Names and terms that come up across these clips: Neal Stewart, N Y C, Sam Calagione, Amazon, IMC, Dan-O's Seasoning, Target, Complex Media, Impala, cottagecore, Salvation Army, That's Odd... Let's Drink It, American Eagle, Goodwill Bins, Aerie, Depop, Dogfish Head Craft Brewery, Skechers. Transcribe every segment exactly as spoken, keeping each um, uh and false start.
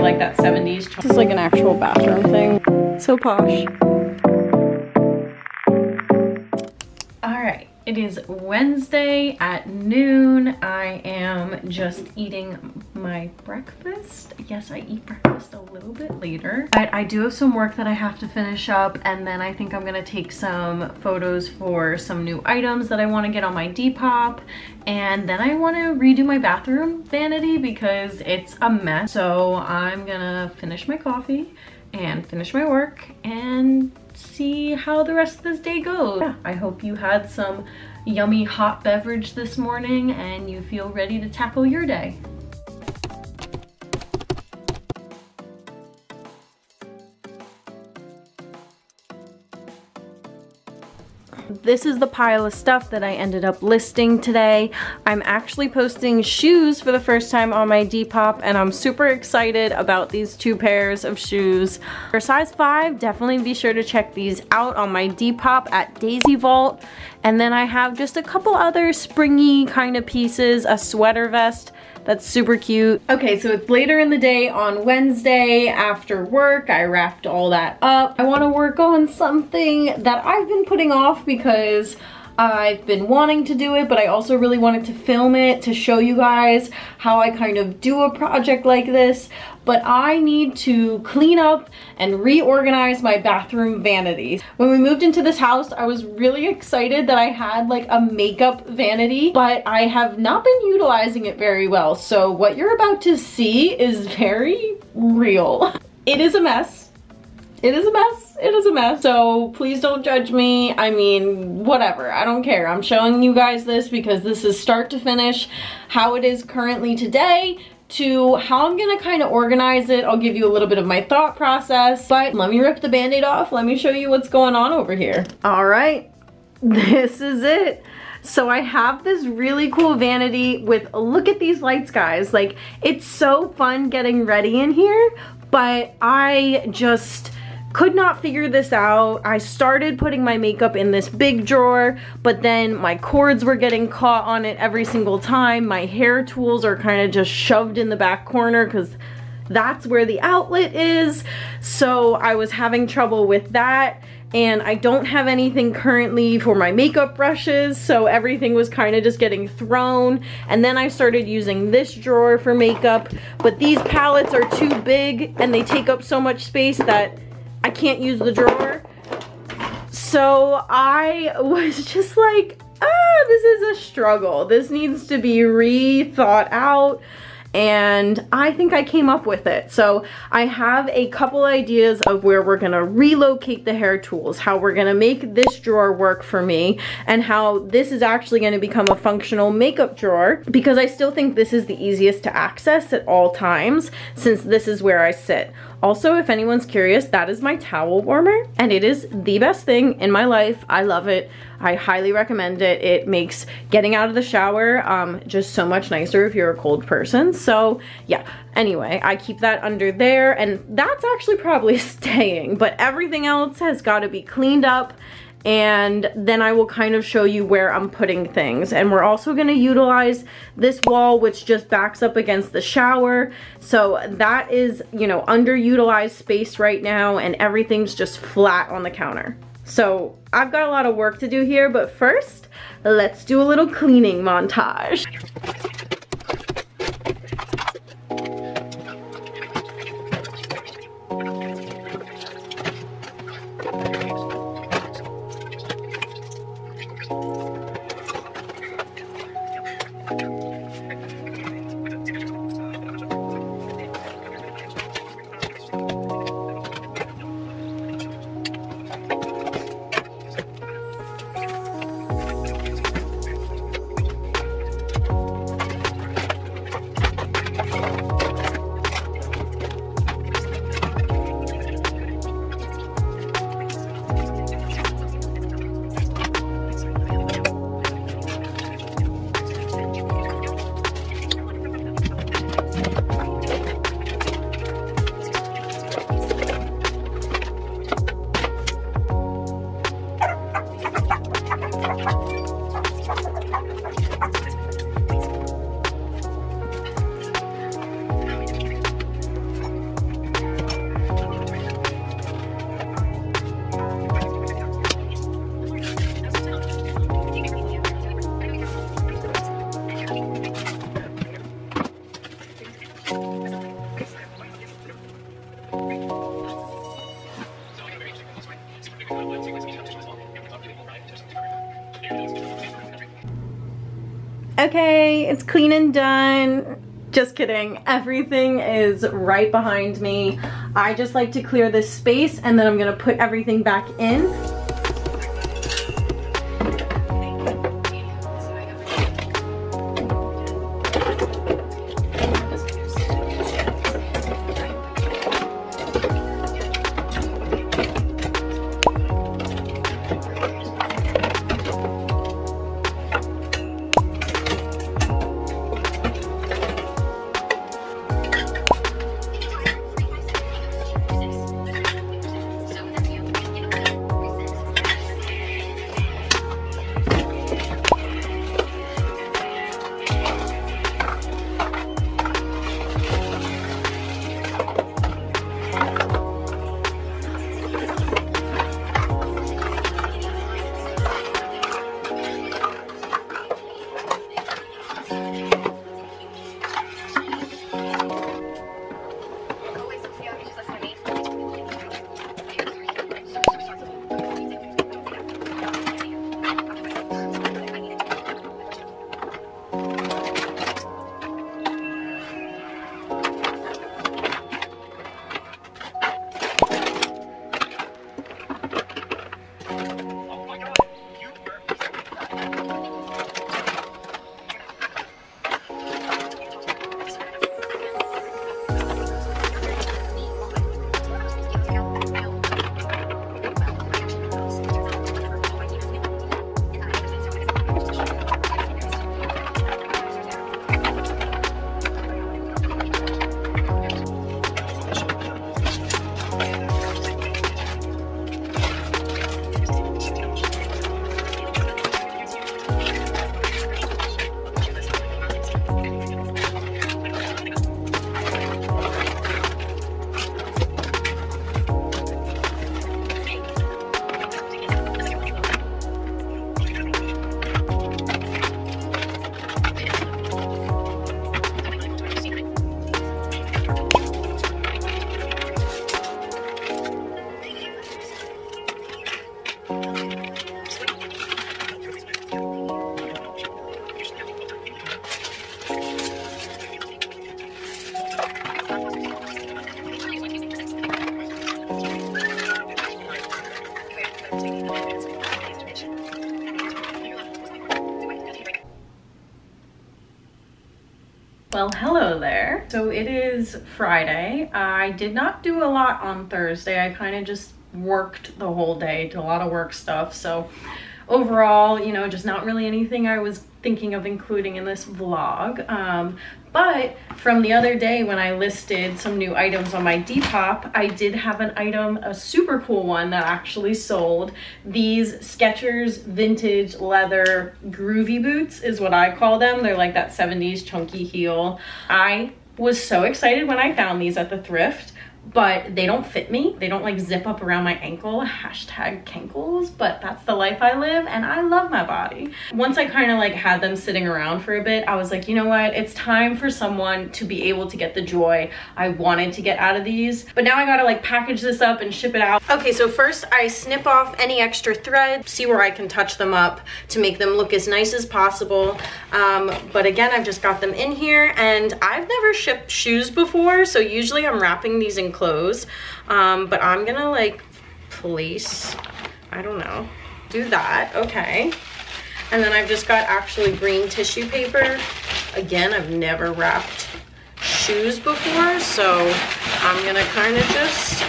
they're like that seventies. This is like an actual bathroom thing. So posh. All right, it is Wednesday at noon. I am just eating my breakfast. Yes, I eat breakfast a little bit later, but I do have some work that I have to finish up, and then I think I'm gonna take some photos for some new items that I want to get on my Depop, and then I want to redo my bathroom vanity because it's a mess. So I'm gonna finish my coffee and finish my work and see how the rest of this day goes. Yeah, I hope you had some yummy hot beverage this morning and you feel ready to tackle your day. This is the pile of stuff that I ended up listing today. I'm actually posting shoes for the first time on my Depop, and I'm super excited about these two pairs of shoes. For size five, definitely be sure to check these out on my Depop at Daisy Vault. And then I have just a couple other springy kind of pieces, a sweater vest that's super cute. Okay, so it's later in the day on Wednesday after work. I wrapped all that up. I want to work on something that I've been putting off because I've been wanting to do it, but I also really wanted to film it to show you guys how I kind of do a project like this. But I need to clean up and reorganize my bathroom vanities. When we moved into this house, I was really excited that I had like a makeup vanity, but I have not been utilizing it very well. So what you're about to see is very real. It is a mess. It is a mess. It is a mess. So please don't judge me. I mean, whatever. I don't care. I'm showing you guys this because this is start to finish, how it is currently today, to how I'm gonna kind of organize it. I'll give you a little bit of my thought process, but let me rip the band-aid off. Let me show you what's going on over here. All right, this is it. So I have this really cool vanity with, look at these lights, guys. Like, it's so fun getting ready in here, but I just could not figure this out. I started putting my makeup in this big drawer, but then my cords were getting caught on it every single time. My hair tools are kind of just shoved in the back corner because that's where the outlet is. So I was having trouble with that. And I don't have anything currently for my makeup brushes, so everything was kind of just getting thrown. And then I started using this drawer for makeup, but these palettes are too big and they take up so much space that I can't use the drawer. So I was just like, ah, this is a struggle. This needs to be rethought out. And I think I came up with it. So I have a couple ideas of where we're gonna relocate the hair tools, how we're gonna make this drawer work for me, and how this is actually gonna become a functional makeup drawer, because I still think this is the easiest to access at all times since this is where I sit. Also, if anyone's curious, that is my towel warmer, and it is the best thing in my life. I love it. I highly recommend it. It makes getting out of the shower um, just so much nicer if you're a cold person. So yeah, anyway, I keep that under there, and that's actually probably staying, but everything else has got to be cleaned up. And then I will kind of show you where I'm putting things. And we're also going to utilize this wall, which just backs up against the shower. So that is, you know, underutilized space right now, and everything's just flat on the counter. So I've got a lot of work to do here, but first, let's do a little cleaning montage. Okay, it's clean and done. Just kidding, everything is right behind me. I just like to clear this space and then I'm gonna put everything back in. Well, hello there. So it is Friday. I did not do a lot on Thursday. I kind of just worked the whole day, did a lot of work stuff. So overall, you know, just not really anything I was thinking of including in this vlog. Um, but from the other day when I listed some new items on my Depop, I did have an item, a super cool one that actually sold. These Skechers vintage leather groovy boots is what I call them. They're like that seventies chunky heel. I was so excited when I found these at the thrift, but they don't fit me. They don't like zip up around my ankle, hashtag cankles, but that's the life I live and I love my body. Once I kind of like had them sitting around for a bit, I was like, you know what? It's time for someone to be able to get the joy I wanted to get out of these, but now I gotta like package this up and ship it out. Okay, so first I snip off any extra thread, see where I can touch them up to make them look as nice as possible. Um, but again, I've just got them in here and I've never shipped shoes before, so usually I'm wrapping these in clothes, um but I'm gonna like place, I don't know, do that. Okay, and then I've just got actually green tissue paper. Again, I've never wrapped shoes before, so I'm gonna kind of just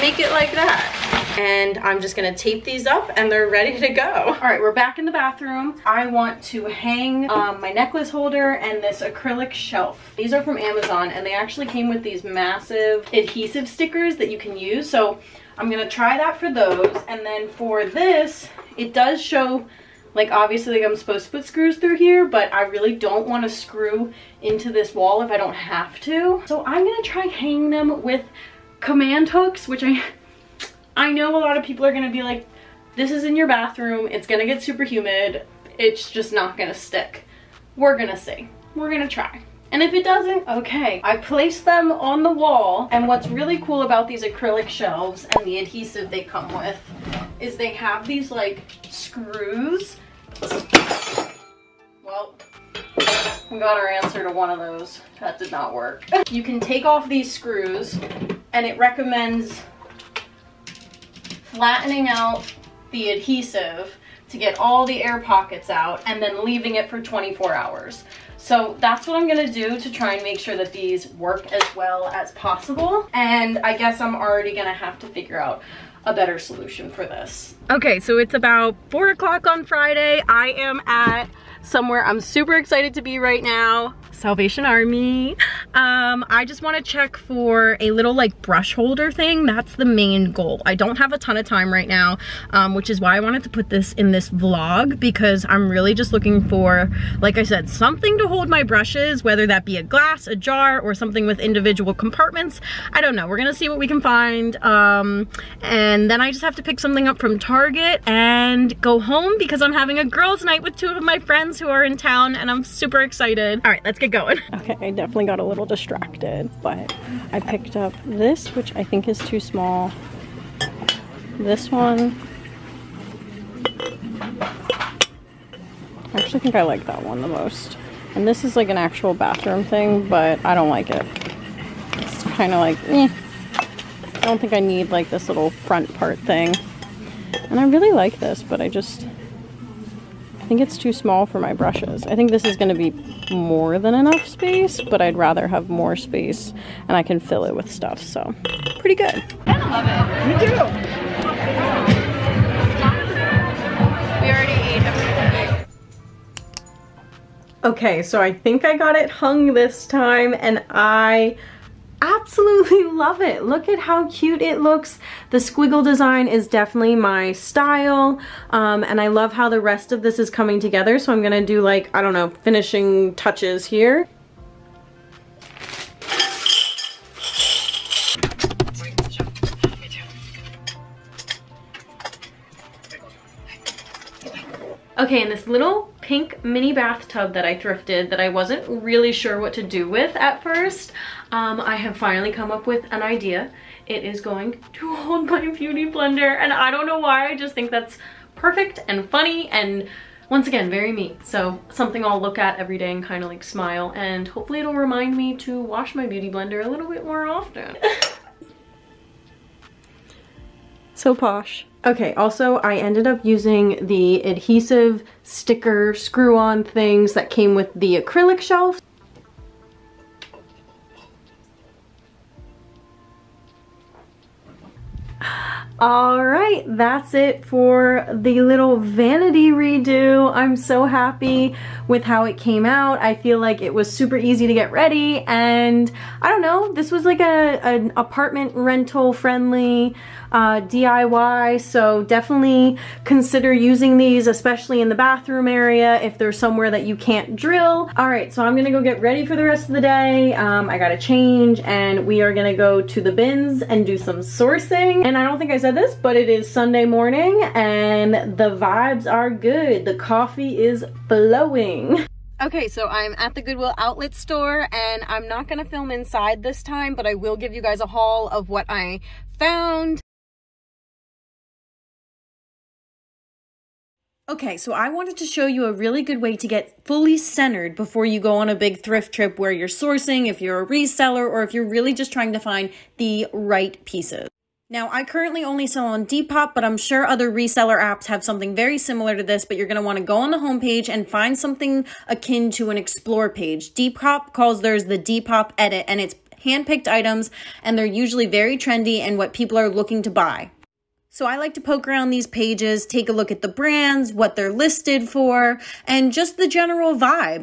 make it like that. And I'm just gonna tape these up and they're ready to go. All right, we're back in the bathroom. I want to hang um, my necklace holder and this acrylic shelf. These are from Amazon and they actually came with these massive adhesive stickers that you can use. So I'm gonna try that for those. And then for this, it does show, like obviously like I'm supposed to put screws through here, but I really don't wanna screw into this wall if I don't have to. So I'm gonna try hanging them with command hooks, which I, I know a lot of people are gonna be like, this is in your bathroom, it's gonna get super humid, it's just not gonna stick. We're gonna see, we're gonna try. And if it doesn't, okay. I placed them on the wall, and what's really cool about these acrylic shelves and the adhesive they come with is they have these like screws. Well, we got our answer to one of those. That did not work. You can take off these screws, and it recommends flattening out the adhesive to get all the air pockets out and then leaving it for twenty-four hours. So that's what I'm gonna do to try and make sure that these work as well as possible. And I guess I'm already gonna have to figure out a better solution for this. Okay, so it's about four o'clock on Friday. I am at somewhere I'm super excited to be right now, Salvation Army. Um, I just wanna check for a little like brush holder thing. That's the main goal. I don't have a ton of time right now, um, which is why I wanted to put this in this vlog, because I'm really just looking for, like I said, something to hold my brushes, whether that be a glass, a jar, or something with individual compartments. I don't know, we're gonna see what we can find. Um, and then I just have to pick something up from Target and go home, because I'm having a girls' night with two of my friends who are in town, and I'm super excited. All right, let's get going. Okay, I definitely got a little distracted, but I picked up this, which I think is too small. This one. I actually think I like that one the most. And this is like an actual bathroom thing, but I don't like it. It's kind of like, eh. I don't think I need like this little front part thing. And I really like this, but I just, I think it's too small for my brushes. I think this is gonna be more than enough space, but I'd rather have more space and I can fill it with stuff, so pretty good. I love it. Me too. We already ate everything. Okay, so I think I got it hung this time, and I absolutely love it. Look at how cute it looks. The squiggle design is definitely my style, um, and I love how the rest of this is coming together, so I'm gonna do like, I don't know, finishing touches here. Okay, and this little pink mini bathtub that I thrifted that I wasn't really sure what to do with at first, um, I have finally come up with an idea. It is going to hold my beauty blender, and I don't know why, I just think that's perfect and funny and, once again, very me. So something I'll look at every day and kind of like smile, and hopefully it'll remind me to wash my beauty blender a little bit more often. So posh. Okay, also I ended up using the adhesive sticker screw-on things that came with the acrylic shelf. All right, that's it for the little vanity redo. I'm so happy with how it came out. I feel like it was super easy to get ready, and I don't know, this was like a, an apartment rental friendly uh, D I Y, so definitely consider using these, especially in the bathroom area if there's somewhere that you can't drill. All right, so I'm gonna go get ready for the rest of the day. Um, I gotta change, and we are gonna go to the bins and do some sourcing. And I don't think I said this, but it is Sunday morning and the vibes are good. The coffee is flowing. Okay, so I'm at the Goodwill outlet store, and I'm not gonna film inside this time, but I will give you guys a haul of what I found. Okay, so I wanted to show you a really good way to get fully centered before you go on a big thrift trip where you're sourcing, if you're a reseller, or if you're really just trying to find the right pieces. Now, I currently only sell on Depop, but I'm sure other reseller apps have something very similar to this, but you're going to want to go on the homepage and find something akin to an explore page. Depop calls theirs the Depop Edit, and it's handpicked items, and they're usually very trendy and what people are looking to buy. So I like to poke around these pages, take a look at the brands, what they're listed for, and just the general vibe.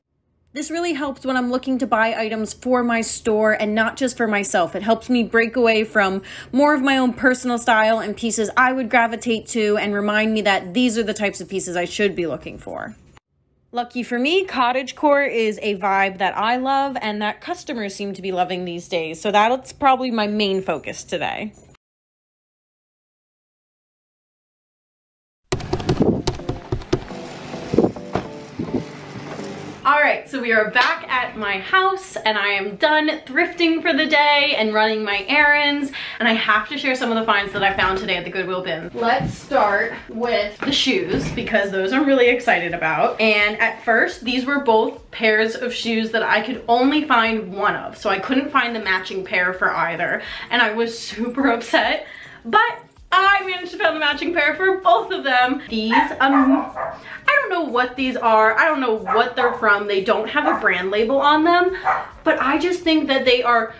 This really helps when I'm looking to buy items for my store and not just for myself. It helps me break away from more of my own personal style and pieces I would gravitate to, and remind me that these are the types of pieces I should be looking for. Lucky for me, cottagecore is a vibe that I love and that customers seem to be loving these days, so that's probably my main focus today. All right, so So we are back at my house and I am done thrifting for the day and running my errands, and I have to share some of the finds that I found today at the Goodwill Bins. Let's start with the shoes because those I'm really excited about. And at first these were both pairs of shoes that I could only find one of, so I couldn't find the matching pair for either, and I was super upset, but I managed to find the matching pair for both of them. These, um, I don't know what these are. I don't know what they're from. They don't have a brand label on them, but I just think that they are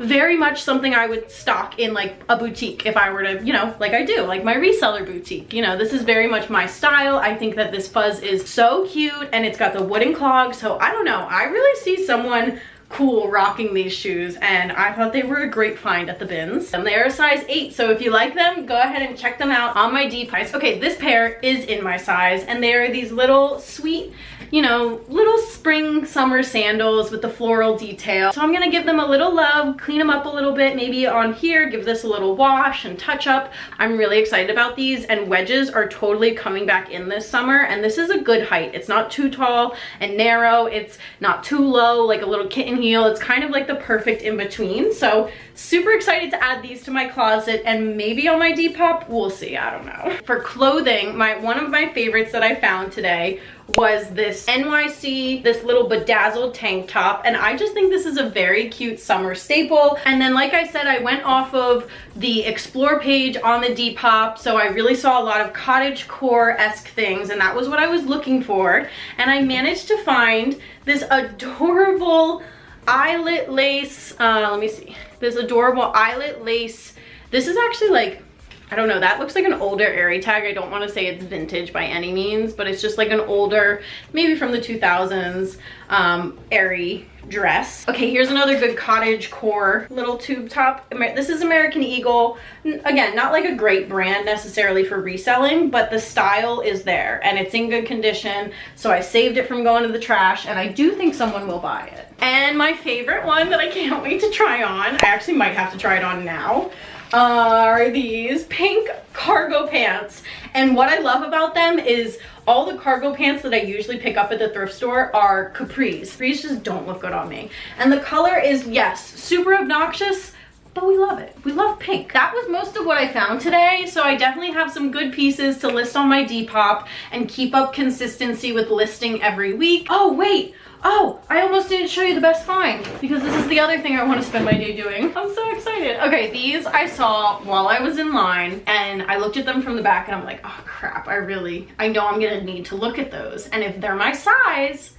very much something I would stock in like a boutique if I were to, you know, like I do, like my reseller boutique. You know, this is very much my style. I think that this fuzz is so cute and it's got the wooden clog. So I don't know. I really see someone cool rocking these shoes, and I thought they were a great find at the bins. And they are a size eight, so if you like them, go ahead and check them out on my Depop. Okay, this pair is in my size, and they are these little sweet, you know, little spring summer sandals with the floral detail. So I'm gonna give them a little love, clean them up a little bit, maybe on here, give this a little wash and touch up. I'm really excited about these, and wedges are totally coming back in this summer, and this is a good height. It's not too tall and narrow, it's not too low, like a little kitten heel. It's kind of like the perfect in between. So super excited to add these to my closet and maybe on my Depop. We'll see, I don't know. For clothing, my one of my favorites that I found today was this N Y C, this little bedazzled tank top, and I just think this is a very cute summer staple. And then like I said, I went off of the explore page on the Depop, so I really saw a lot of cottagecore-esque things, and that was what I was looking for. And I managed to find this adorable eyelet lace, uh, let me see, this adorable eyelet lace. This is actually like, I don't know, that looks like an older Aerie tag. I don't want to say it's vintage by any means, but it's just like an older, maybe from the two thousands, um, Aerie dress. Okay, here's another good cottage core little tube top. This is American Eagle. Again, not like a great brand necessarily for reselling, but the style is there and it's in good condition, so I saved it from going to the trash, and I do think someone will buy it. And my favorite one that I can't wait to try on, I actually might have to try it on now, are these pink cargo pants. And what I love about them is all the cargo pants that I usually pick up at the thrift store are capris. Capris just don't look good on me. And the color is, yes, super obnoxious, but we love it. We love pink. That was most of what I found today, so I definitely have some good pieces to list on my Depop and keep up consistency with listing every week. Oh, wait. Oh, I almost didn't show you the best find because this is the other thing I want to spend my day doing. I'm so excited. Okay, these I saw while I was in line, and I looked at them from the back and I'm like, oh crap, I really, I know I'm gonna need to look at those. And if they're my size,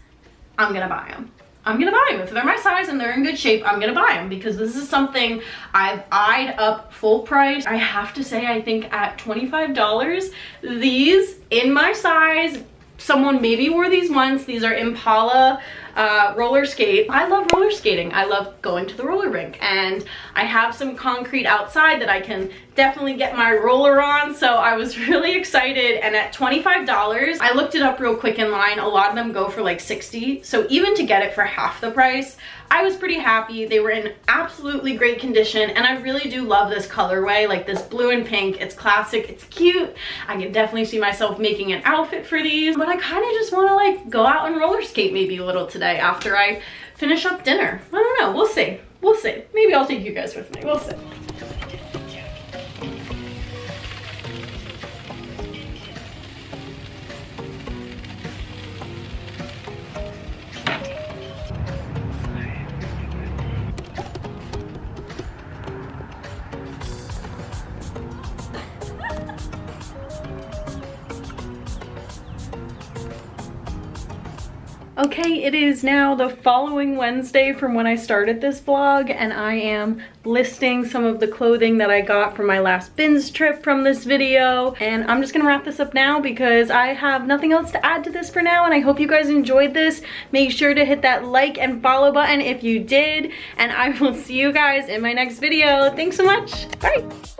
I'm gonna buy them. I'm gonna buy them. If they're my size and they're in good shape, I'm gonna buy them because this is something I've eyed up full price. I have to say, I think at twenty-five dollars, these in my size, someone maybe wore these once. These are Impala uh, roller skates. I love roller skating. I love going to the roller rink, and I have some concrete outside that I can definitely get my roller on, so I was really excited. And at twenty-five dollars, I looked it up real quick in line. A lot of them go for like sixty dollars, so even to get it for half the price, I was pretty happy. They were in absolutely great condition, and I really do love this colorway, like this blue and pink. It's classic, it's cute. I can definitely see myself making an outfit for these, but I kind of just want to like go out and roller skate maybe a little today after I finish up dinner. I don't know, we'll see, we'll see. Maybe I'll take you guys with me, we'll see. Okay, it is now the following Wednesday from when I started this vlog, and I am listing some of the clothing that I got from my last bins trip from this video. And I'm just gonna wrap this up now because I have nothing else to add to this for now, and I hope you guys enjoyed this. Make sure to hit that like and follow button if you did, and I will see you guys in my next video. Thanks so much, bye!